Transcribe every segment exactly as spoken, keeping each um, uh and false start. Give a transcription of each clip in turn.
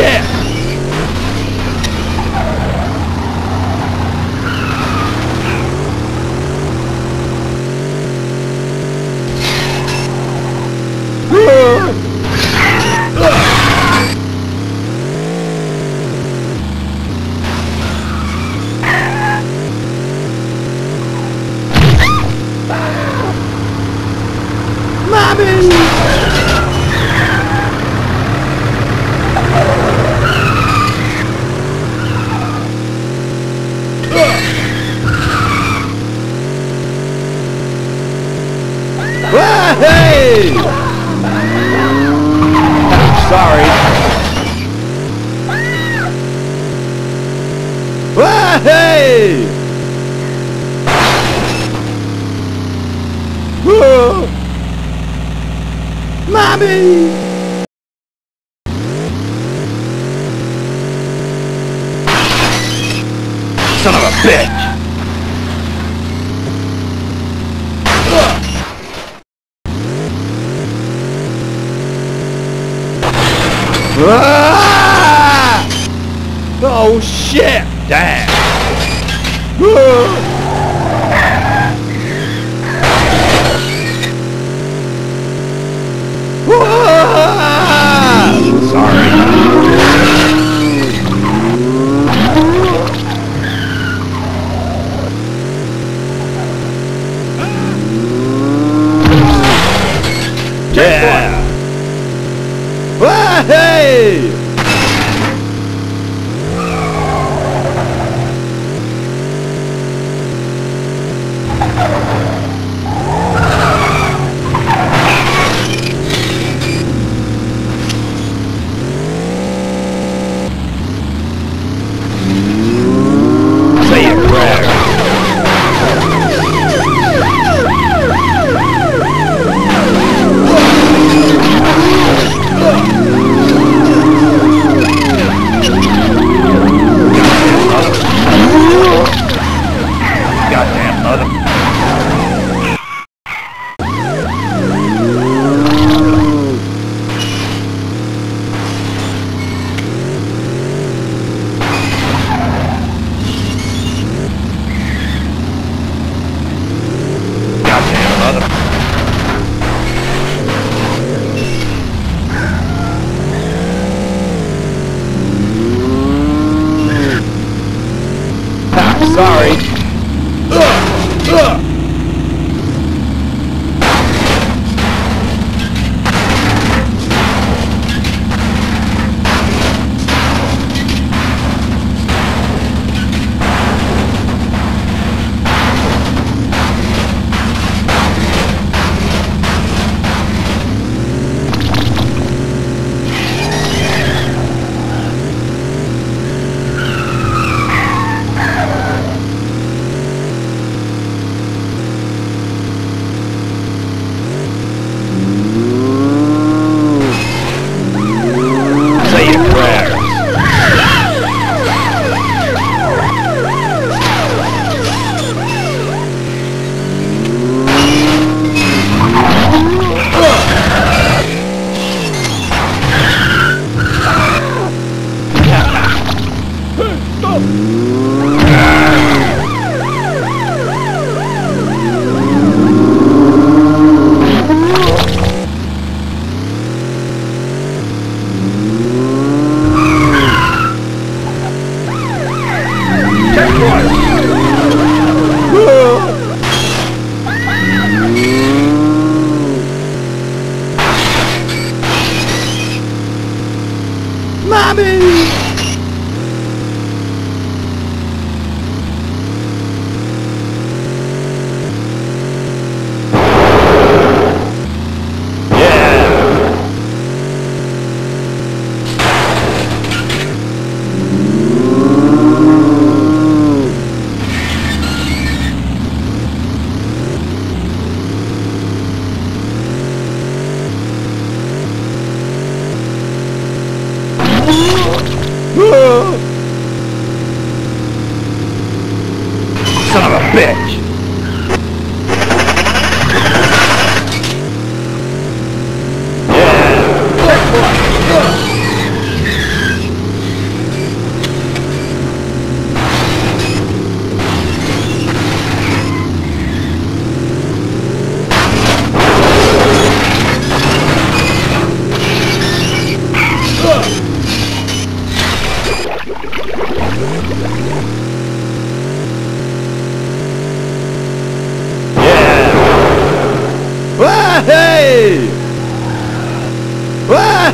Yeah!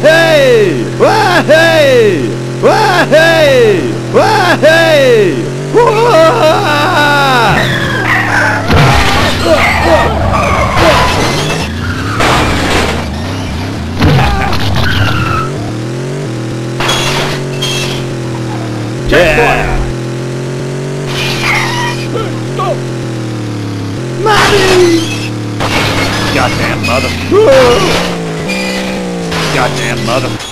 Wahey! Wahey! Wahey! Wahey! Yeah! Goddamn mother. Goddamn mother.